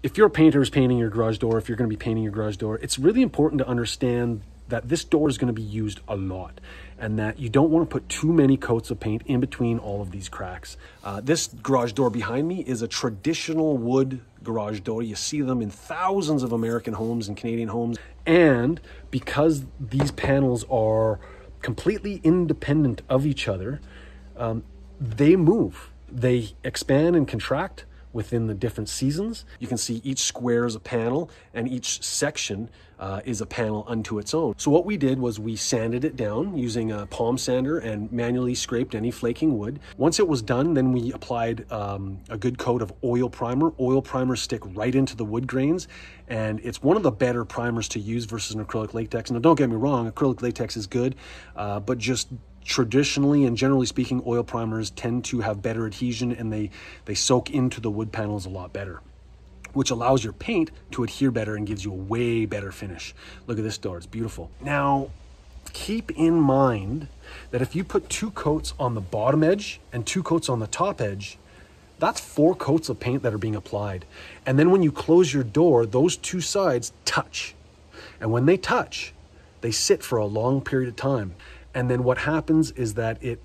If your painter is painting your garage door, if you're going to be painting your garage door, it's really important to understand that this door is going to be used a lot and that you don't want to put too many coats of paint in between all of these cracks. This garage door behind me is a traditional wood garage door. You see them in thousands of American homes and Canadian homes. And because these panels are completely independent of each other, they move. They expand and contract within the different seasons. You can see each square is a panel and each section is a panel unto its own. So what we did was we sanded it down using a palm sander and manually scraped any flaking wood. Once it was done, then we applied a good coat of oil primer. Oil primers stick right into the wood grains, and it's one of the better primers to use versus an acrylic latex. Now don't get me wrong, acrylic latex is good, but just traditionally and generally speaking, oil primers tend to have better adhesion and they soak into the wood panels a lot better, which allows your paint to adhere better and gives you a way better finish. Look at this door, it's beautiful. Now, keep in mind that if you put two coats on the bottom edge and two coats on the top edge, that's four coats of paint that are being applied. And then when you close your door, those two sides touch. And when they touch, they sit for a long period of time. And then what happens is that it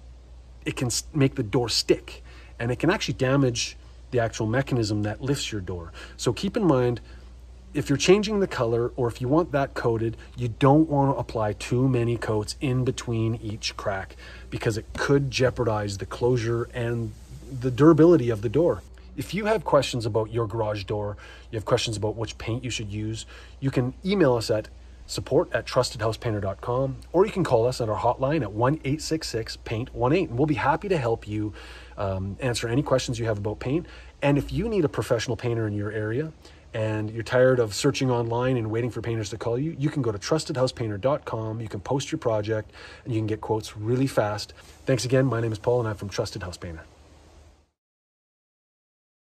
can make the door stick, and it can actually damage the actual mechanism that lifts your door. So keep in mind, if you're changing the color or if you want that coated, you don't want to apply too many coats in between each crack because it could jeopardize the closure and the durability of the door. If you have questions about your garage door, you have questions about which paint you should use, you can email us at support@trustedhousepainter.com, or you can call us at our hotline at 1-866-PAINT-18, and we'll be happy to help you answer any questions you have about paint. And if you need a professional painter in your area and you're tired of searching online and waiting for painters to call you, you can go to trustedhousepainter.com. You can post your project and you can get quotes really fast. Thanks again. My name is Paul, and I'm from Trusted House Painter.